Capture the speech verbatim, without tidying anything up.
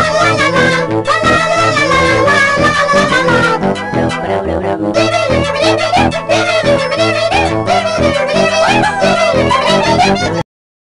Don't